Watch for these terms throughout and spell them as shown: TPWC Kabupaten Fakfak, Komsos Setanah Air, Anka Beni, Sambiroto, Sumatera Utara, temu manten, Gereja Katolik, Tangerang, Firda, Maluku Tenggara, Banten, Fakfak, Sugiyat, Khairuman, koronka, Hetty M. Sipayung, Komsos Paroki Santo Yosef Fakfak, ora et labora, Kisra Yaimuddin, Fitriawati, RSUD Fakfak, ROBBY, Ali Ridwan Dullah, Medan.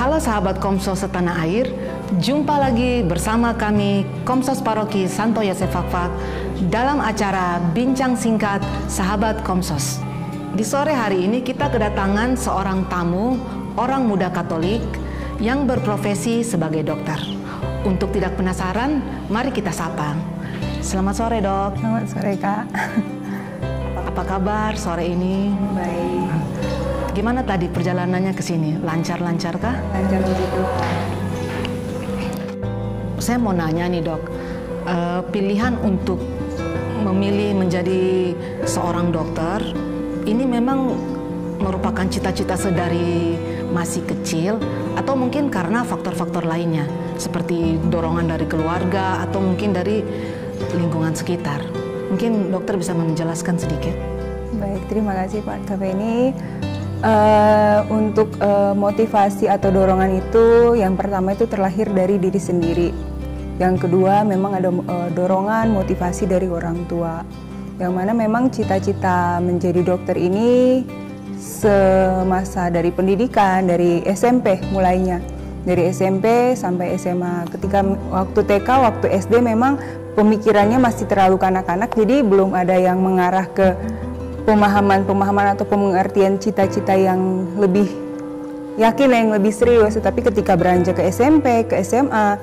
Halo sahabat Komsos Setanah Air, jumpa lagi bersama kami Komsos Paroki Santo Yosef Fakfak dalam acara Bincang Singkat Sahabat Komsos. Di sore hari ini kita kedatangan seorang tamu, orang muda Katolik yang berprofesi sebagai dokter. Untuk tidak penasaran, mari kita sapa. Selamat sore, Dok. Selamat sore, Kak. Apa kabar sore ini? Baik. Gimana tadi perjalanannya ke sini? Lancar-lancar kah? Lancar begitu. Saya mau nanya nih, Dok, pilihan untuk memilih menjadi seorang dokter ini memang merupakan cita-cita sedari masih kecil atau mungkin karena faktor-faktor lainnya seperti dorongan dari keluarga atau mungkin dari lingkungan sekitar? Mungkin dokter bisa menjelaskan sedikit. Baik, terima kasih Pak Anka Beni. Untuk motivasi atau dorongan itu, yang pertama itu terlahir dari diri sendiri. Yang kedua memang ada dorongan motivasi dari orang tua. Yang mana memang cita-cita menjadi dokter ini semasa dari pendidikan, dari SMP mulainya. Dari SMP sampai SMA. Ketika waktu TK, waktu SD memang pemikirannya masih terlalu kanak-kanak, jadi belum ada yang mengarah ke pemahaman atau pengertian cita-cita yang lebih yakin, yang lebih serius. Tapi ketika beranjak ke SMP, ke SMA,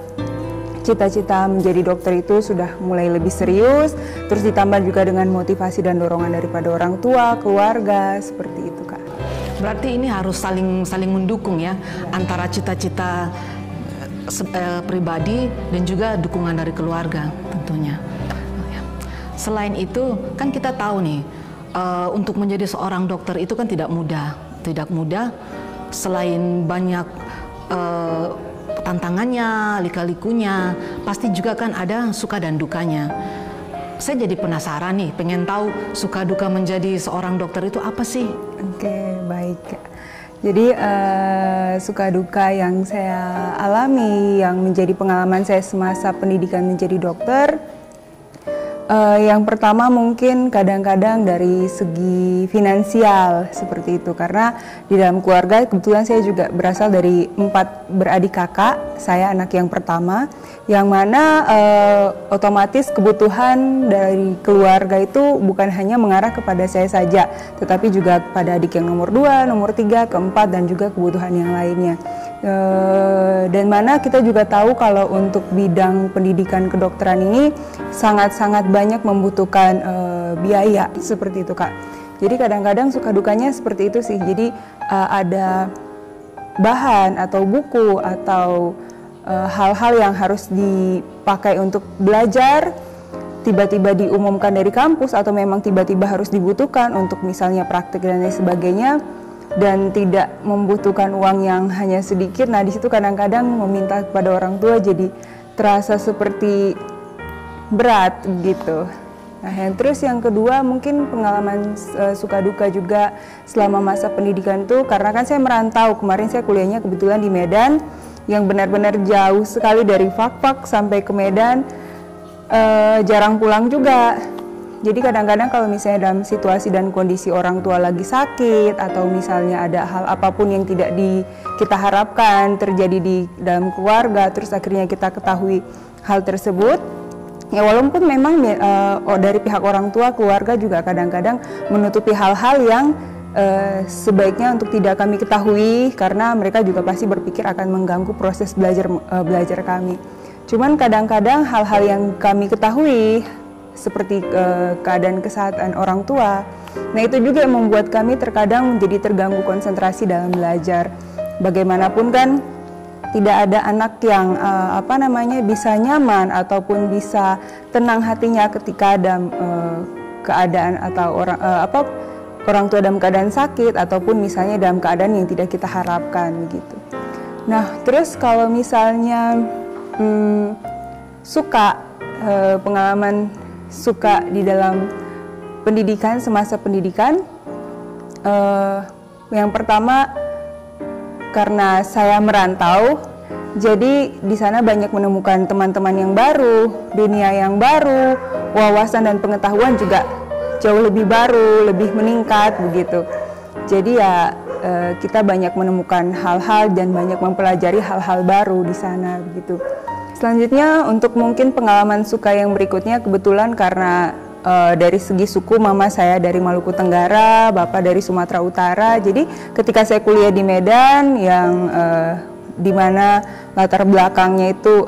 cita-cita menjadi dokter itu sudah mulai lebih serius, terus ditambah juga dengan motivasi dan dorongan daripada orang tua, keluarga, seperti itu, Kak. Berarti ini harus saling mendukung ya, antara cita-cita pribadi dan juga dukungan dari keluarga tentunya. Selain itu, kan kita tahu nih, untuk menjadi seorang dokter itu kan tidak mudah. Selain banyak tantangannya, lika-likunya, pasti juga kan ada suka dan dukanya. Saya jadi penasaran nih, pengen tahu suka duka menjadi seorang dokter itu apa sih? Oke, baik. Jadi suka duka yang saya alami, yang menjadi pengalaman saya semasa pendidikan menjadi dokter. Yang pertama mungkin kadang-kadang dari segi finansial seperti itu, karena di dalam keluarga kebetulan saya juga berasal dari 4 beradik kakak, saya anak yang pertama, yang mana otomatis kebutuhan dari keluarga itu bukan hanya mengarah kepada saya saja, tetapi juga kepada adik yang nomor 2, nomor 3, keempat, dan juga kebutuhan yang lainnya. Dan mana kita juga tahu kalau untuk bidang pendidikan kedokteran ini sangat-sangat banyak membutuhkan biaya seperti itu, Kak. Jadi kadang-kadang suka dukanya seperti itu sih. Jadi ada bahan atau buku atau hal-hal yang harus dipakai untuk belajar tiba-tiba diumumkan dari kampus atau memang tiba-tiba harus dibutuhkan untuk misalnya praktik dan lain sebagainya, dan tidak membutuhkan uang yang hanya sedikit. Nah, di situ kadang-kadang meminta kepada orang tua jadi terasa seperti berat gitu. Nah, yang kedua mungkin pengalaman suka duka juga selama masa pendidikan tuh, karena kan saya merantau. Kemarin saya kuliahnya kebetulan di Medan, yang benar-benar jauh sekali dari Fakfak sampai ke Medan. Jarang pulang juga. Jadi kadang-kadang kalau misalnya dalam situasi dan kondisi orang tua lagi sakit atau misalnya ada hal apapun yang tidak kita harapkan terjadi di dalam keluarga, terus akhirnya kita ketahui hal tersebut, ya walaupun memang dari pihak orang tua, keluarga juga kadang-kadang menutupi hal-hal yang sebaiknya untuk tidak kami ketahui, karena mereka juga pasti berpikir akan mengganggu proses belajar kami. Cuman kadang-kadang hal-hal yang kami ketahui seperti keadaan kesehatan orang tua. Nah, itu juga yang membuat kami terkadang menjadi terganggu konsentrasi dalam belajar. Bagaimanapun kan tidak ada anak yang bisa nyaman ataupun bisa tenang hatinya ketika ada keadaan atau orang tua dalam keadaan sakit ataupun misalnya dalam keadaan yang tidak kita harapkan gitu. Nah, terus kalau misalnya pengalaman suka di dalam pendidikan, semasa pendidikan, yang pertama karena saya merantau, jadi di sana banyak menemukan teman-teman yang baru, dunia yang baru, wawasan dan pengetahuan juga jauh lebih baru, lebih meningkat begitu. Jadi ya kita banyak menemukan hal-hal dan banyak mempelajari hal-hal baru di sana begitu. Selanjutnya untuk mungkin pengalaman suka yang berikutnya, kebetulan karena dari segi suku mama saya dari Maluku Tenggara, bapak dari Sumatera Utara. Jadi ketika saya kuliah di Medan yang dimana latar belakangnya itu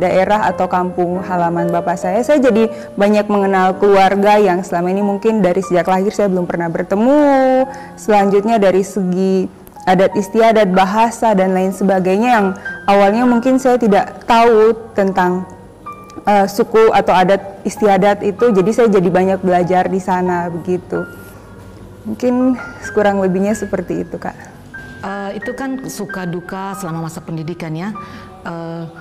daerah atau kampung halaman bapak saya jadi banyak mengenal keluarga yang selama ini mungkin dari sejak lahir saya belum pernah bertemu. Selanjutnya dari segi adat istiadat, bahasa dan lain sebagainya yang awalnya mungkin saya tidak tahu tentang suku atau adat istiadat itu, jadi saya jadi banyak belajar di sana begitu. Mungkin kurang lebihnya seperti itu, Kak. Itu kan suka duka selama masa pendidikan ya.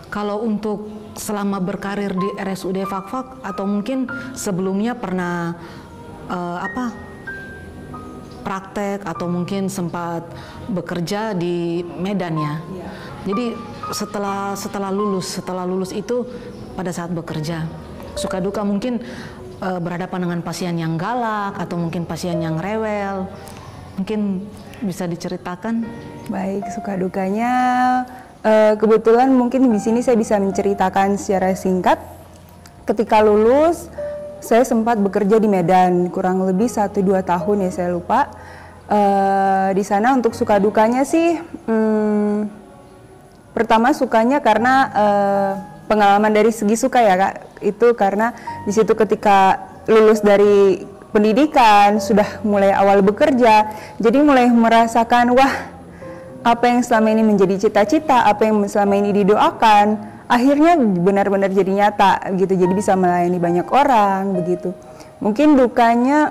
Kalau untuk selama berkarir di RSUD Fakfak atau mungkin sebelumnya pernah praktek atau mungkin sempat bekerja di Medan ya. Jadi setelah lulus itu pada saat bekerja suka duka mungkin berhadapan dengan pasien yang galak atau mungkin pasien yang rewel, mungkin bisa diceritakan. Baik, suka dukanya kebetulan mungkin di sini saya bisa menceritakan secara singkat. Ketika lulus saya sempat bekerja di Medan kurang lebih 1-2 tahun ya, saya lupa. Di sana untuk suka dukanya sih pertama sukanya karena pengalaman dari segi suka ya Kak, itu karena di situ ketika lulus dari pendidikan sudah mulai awal bekerja, jadi mulai merasakan wah apa yang selama ini menjadi cita-cita, apa yang selama ini didoakan akhirnya benar-benar jadi nyata gitu, jadi bisa melayani banyak orang begitu. Mungkin dukanya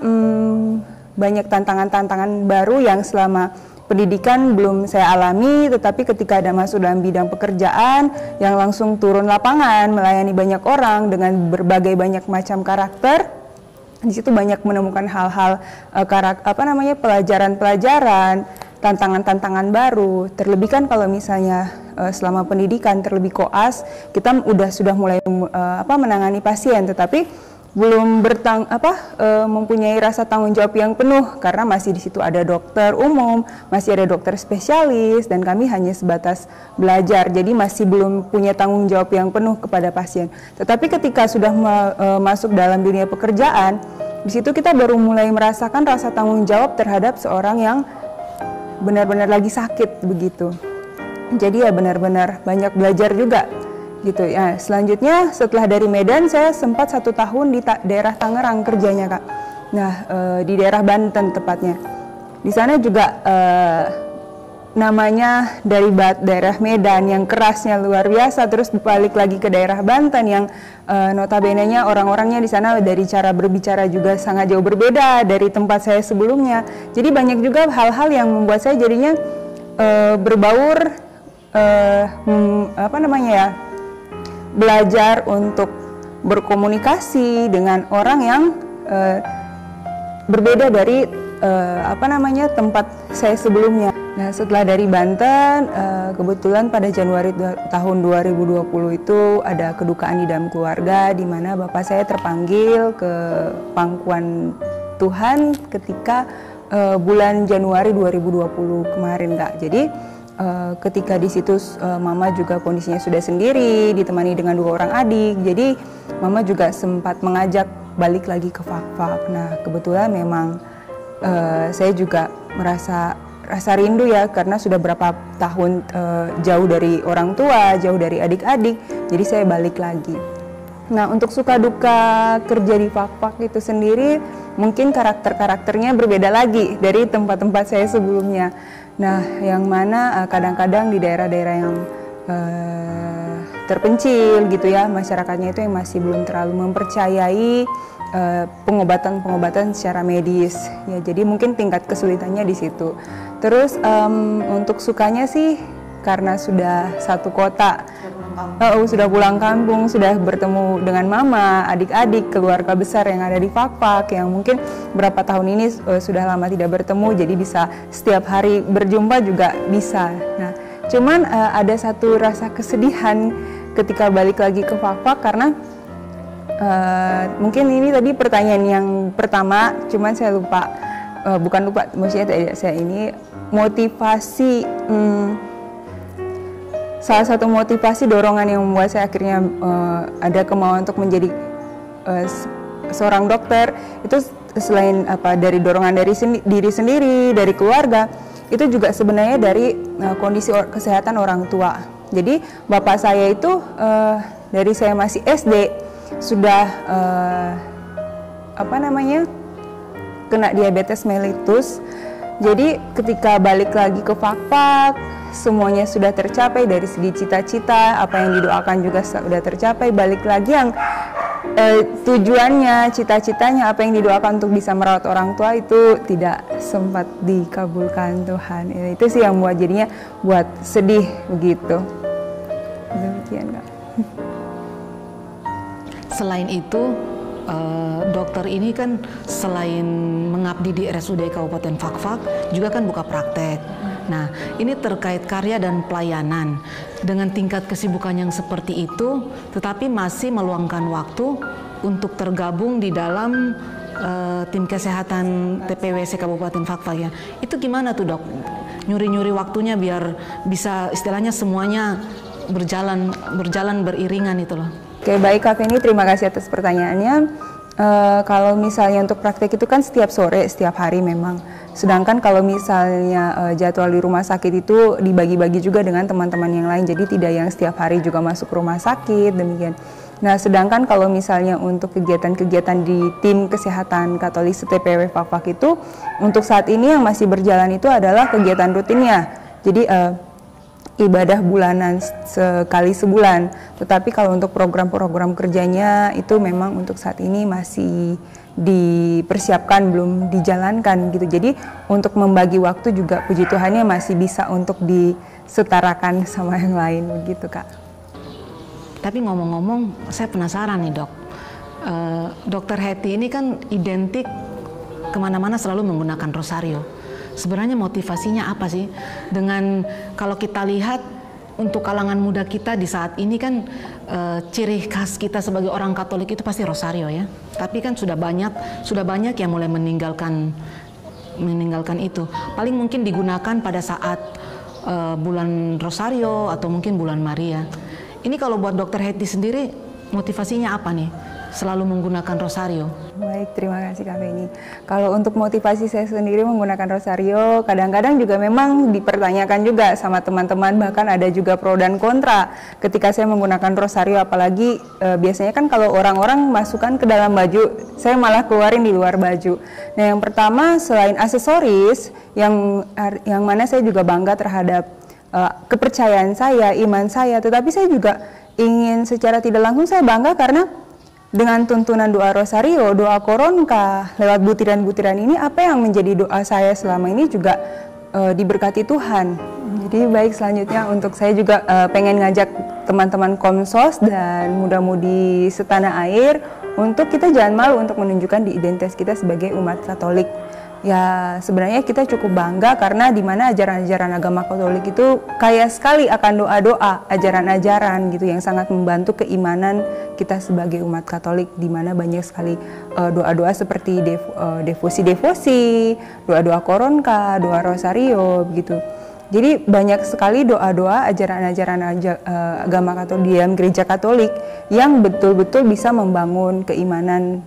banyak tantangan-tantangan baru yang selama pendidikan belum saya alami, tetapi ketika ada masuk dalam bidang pekerjaan yang langsung turun lapangan, melayani banyak orang dengan berbagai banyak macam karakter, di situ banyak menemukan hal-hal pelajaran-pelajaran, tantangan-tantangan baru. Terlebih kan kalau misalnya selama pendidikan terlebih koas, kita sudah mulai menangani pasien, tetapi belum mempunyai rasa tanggung jawab yang penuh karena masih di situ ada dokter umum, masih ada dokter spesialis dan kami hanya sebatas belajar, jadi masih belum punya tanggung jawab yang penuh kepada pasien. Tetapi ketika sudah masuk dalam dunia pekerjaan, di situ kita baru mulai merasakan rasa tanggung jawab terhadap seorang yang benar-benar lagi sakit begitu. Jadi ya benar-benar banyak belajar juga gitu ya. Selanjutnya setelah dari Medan saya sempat 1 tahun di daerah Tangerang kerjanya Kak. Nah di daerah Banten tepatnya. Di sana juga namanya dari daerah Medan yang kerasnya luar biasa, terus balik lagi ke daerah Banten yang notabenenya orang-orangnya di sana dari cara berbicara juga sangat jauh berbeda dari tempat saya sebelumnya. Jadi banyak juga hal-hal yang membuat saya jadinya berbaur belajar untuk berkomunikasi dengan orang yang berbeda dari tempat saya sebelumnya. Nah, setelah dari Banten, kebetulan pada Januari tahun 2020 itu ada kedukaan di dalam keluarga, di mana bapak saya terpanggil ke pangkuan Tuhan ketika bulan Januari 2020 kemarin, Kak. Jadi ketika di situ mama juga kondisinya sudah sendiri, ditemani dengan 2 orang adik, jadi mama juga sempat mengajak balik lagi ke Fakfak. Nah kebetulan memang saya juga merasa rindu ya, karena sudah berapa tahun jauh dari orang tua, jauh dari adik-adik, jadi saya balik lagi. Nah untuk suka duka kerja di Fakfak itu sendiri, mungkin karakter-karakternya berbeda lagi dari tempat-tempat saya sebelumnya. Nah, yang mana kadang-kadang di daerah-daerah yang terpencil gitu ya, masyarakatnya itu yang masih belum terlalu mempercayai pengobatan-pengobatan secara medis. Ya, jadi mungkin tingkat kesulitannya di situ. Terus untuk sukanya sih karena sudah satu kota, sudah pulang kampung, sudah bertemu dengan mama, adik-adik, keluarga besar yang ada di Fakfak yang mungkin berapa tahun ini sudah lama tidak bertemu, jadi bisa setiap hari berjumpa juga bisa. Nah, cuman ada satu rasa kesedihan ketika balik lagi ke Fakfak karena mungkin ini tadi pertanyaan yang pertama, cuman saya lupa bukan lupa, maksudnya saya ini motivasi, salah satu motivasi dorongan yang membuat saya akhirnya ada kemauan untuk menjadi seorang dokter itu selain apa dari dorongan dari diri sendiri, dari keluarga, itu juga sebenarnya dari kondisi kesehatan orang tua. Jadi bapak saya itu dari saya masih SD sudah kena diabetes mellitus. Jadi ketika balik lagi ke Fakfak, semuanya sudah tercapai dari segi cita-cita, apa yang didoakan juga sudah tercapai. Balik lagi yang tujuannya, cita-citanya, apa yang didoakan untuk bisa merawat orang tua itu tidak sempat dikabulkan Tuhan. Itu sih yang buat jadinya buat sedih begitu. Demikian, Kak. Selain itu, dokter ini kan selain mengabdi di RSUD Kabupaten Fakfak juga kan buka praktek. Nah, ini terkait karya dan pelayanan. Dengan tingkat kesibukan yang seperti itu, tetapi masih meluangkan waktu untuk tergabung di dalam tim kesehatan TPWC Kabupaten Fakfak ya. Itu gimana tuh, Dok? Nyuri-nyuri waktunya biar bisa istilahnya semuanya berjalan beriringan itu loh. Oke, baik Kak Feni, terima kasih atas pertanyaannya. Kalau misalnya untuk praktek itu kan setiap sore, setiap hari memang. Sedangkan kalau misalnya jadwal di rumah sakit itu dibagi-bagi juga dengan teman-teman yang lain. Jadi tidak yang setiap hari juga masuk rumah sakit, demikian. Nah, sedangkan kalau misalnya untuk kegiatan-kegiatan di tim kesehatan Katolik TPW Fakfak itu, untuk saat ini yang masih berjalan itu adalah kegiatan rutinnya. Jadi ibadah bulanan sekali sebulan, tetapi kalau untuk program-program kerjanya itu memang untuk saat ini masih dipersiapkan, belum dijalankan gitu. Jadi untuk membagi waktu juga puji Tuhannya masih bisa untuk disetarakan sama yang lain begitu, Kak. Tapi ngomong-ngomong saya penasaran nih, Dok, Dokter Hetty ini kan identik kemana-mana selalu menggunakan rosario. Sebenarnya motivasinya apa sih? Dengan kalau kita lihat untuk kalangan muda kita di saat ini kan ciri khas kita sebagai orang Katolik itu pasti rosario ya. Tapi kan sudah banyak yang mulai meninggalkan itu. Paling mungkin digunakan pada saat bulan rosario atau mungkin bulan Maria. Ini kalau buat Dokter Hetty sendiri motivasinya apa nih? Selalu menggunakan rosario. Baik, terima kasih Kak Feni. Kalau untuk motivasi saya sendiri menggunakan rosario, kadang-kadang juga memang dipertanyakan juga sama teman-teman, bahkan ada juga pro dan kontra ketika saya menggunakan rosario, apalagi biasanya kan kalau orang-orang masukkan ke dalam baju, saya malah keluarin di luar baju. Nah, yang pertama selain aksesoris, yang mana saya juga bangga terhadap kepercayaan saya, iman saya, tetapi saya juga ingin secara tidak langsung saya bangga karena dengan tuntunan doa rosario, doa koronka, lewat butiran-butiran ini, apa yang menjadi doa saya selama ini juga diberkati Tuhan. Jadi baik, selanjutnya untuk saya juga pengen ngajak teman-teman Komsos dan muda-mudi setanah air untuk kita jangan malu untuk menunjukkan di identitas kita sebagai umat Katolik. Ya sebenarnya kita cukup bangga karena di mana ajaran-ajaran agama Katolik itu kaya sekali akan doa-doa, ajaran-ajaran gitu yang sangat membantu keimanan kita sebagai umat Katolik, di mana banyak sekali doa-doa seperti devosi, doa-doa koronka, doa rosario begitu. Jadi banyak sekali doa-doa, ajaran-ajaran agama Katolik di dalam gereja Katolik yang betul-betul bisa membangun keimanan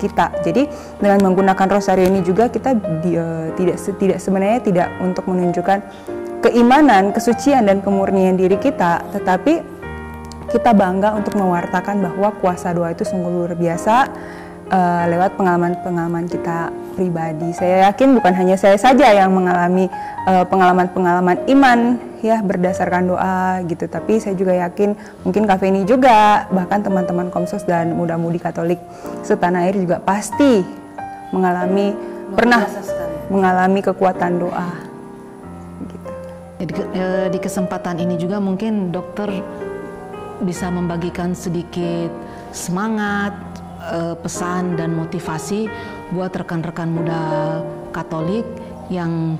kita. Jadi dengan menggunakan rosario ini juga kita sebenarnya tidak untuk menunjukkan keimanan, kesucian dan kemurnian diri kita, tetapi kita bangga untuk mewartakan bahwa kuasa doa itu sungguh luar biasa. Lewat pengalaman-pengalaman kita pribadi. Saya yakin bukan hanya saya saja yang mengalami pengalaman-pengalaman iman ya berdasarkan doa gitu, tapi saya juga yakin mungkin Kak Feni juga, bahkan teman-teman Komsos dan muda-mudi Katolik setanah air juga pasti mengalami, pernah mengalami kekuatan doa gitu. Di kesempatan ini juga mungkin dokter bisa membagikan sedikit semangat, pesan dan motivasi buat rekan-rekan muda Katolik yang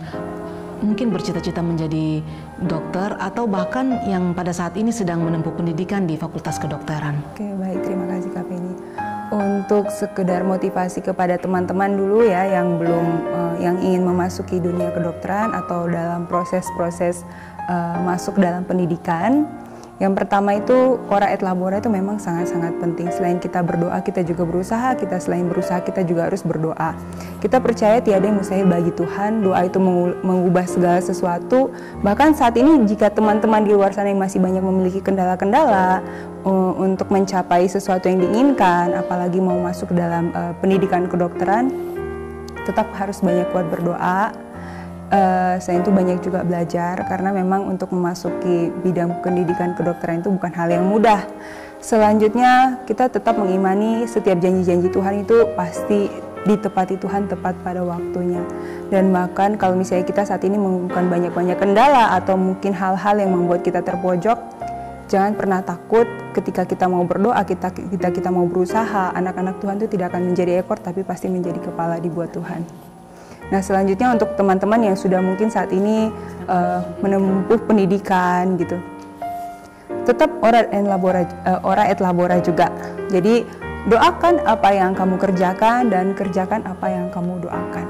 mungkin bercita-cita menjadi dokter atau bahkan yang pada saat ini sedang menempuh pendidikan di Fakultas Kedokteran. Oke, baik, terima kasih Kak Feni. Untuk sekedar motivasi kepada teman-teman dulu ya yang belum yang ingin memasuki dunia kedokteran atau dalam proses-proses masuk dalam pendidikan. Yang pertama itu ora et labora itu memang sangat-sangat penting. Selain kita berdoa, kita juga berusaha. Kita juga harus berdoa. Kita percaya tiada yang mustahil bagi Tuhan. Doa itu mengubah segala sesuatu. Bahkan saat ini jika teman-teman di luar sana yang masih banyak memiliki kendala-kendala untuk mencapai sesuatu yang diinginkan, apalagi mau masuk dalam pendidikan kedokteran, tetap harus banyak kuat berdoa. Saya itu banyak juga belajar, karena memang untuk memasuki bidang pendidikan kedokteran itu bukan hal yang mudah. Selanjutnya, kita tetap mengimani setiap janji-janji Tuhan itu pasti ditepati Tuhan tepat pada waktunya. Dan bahkan kalau misalnya kita saat ini mengumpulkan banyak-banyak kendala atau mungkin hal-hal yang membuat kita terpojok, jangan pernah takut ketika kita mau berdoa, kita mau berusaha. Anak-anak Tuhan itu tidak akan menjadi ekor, tapi pasti menjadi kepala dibuat Tuhan. Nah, selanjutnya untuk teman-teman yang sudah mungkin saat ini menempuh pendidikan gitu, tetap ora et labora juga. Jadi doakan apa yang kamu kerjakan dan kerjakan apa yang kamu doakan.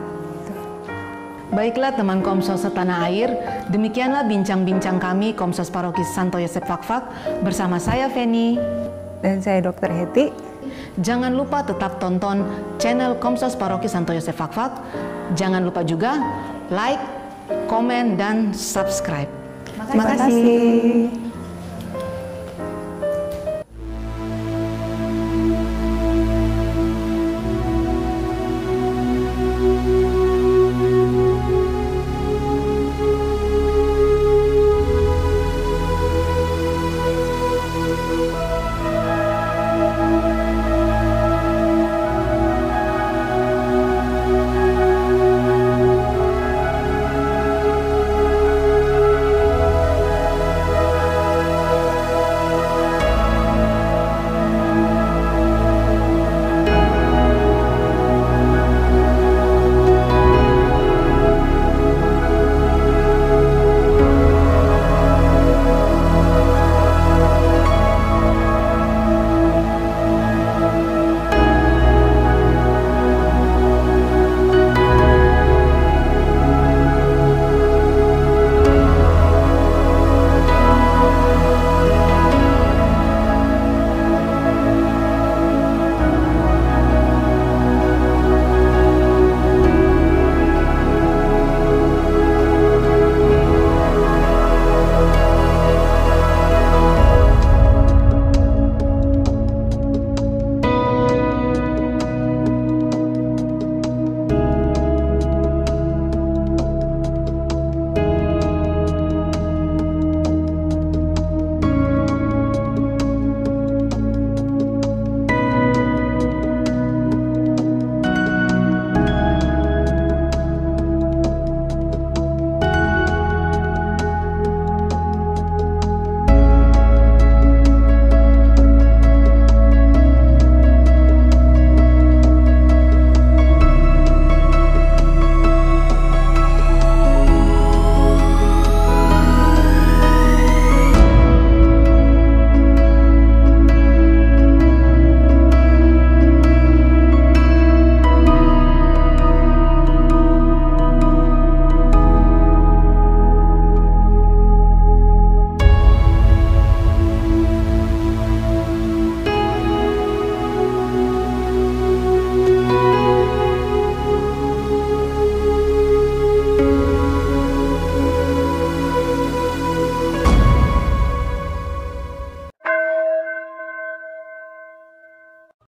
Baiklah teman Komsos Setanah Air, demikianlah bincang-bincang kami Komsos Paroki Santo Yosef Fakfak bersama saya Feni dan saya Dr. Hetty. Jangan lupa tetap tonton channel Komsos Paroki Santo Yosef Fakfak. Jangan lupa juga like, komen, dan subscribe. Terima kasih.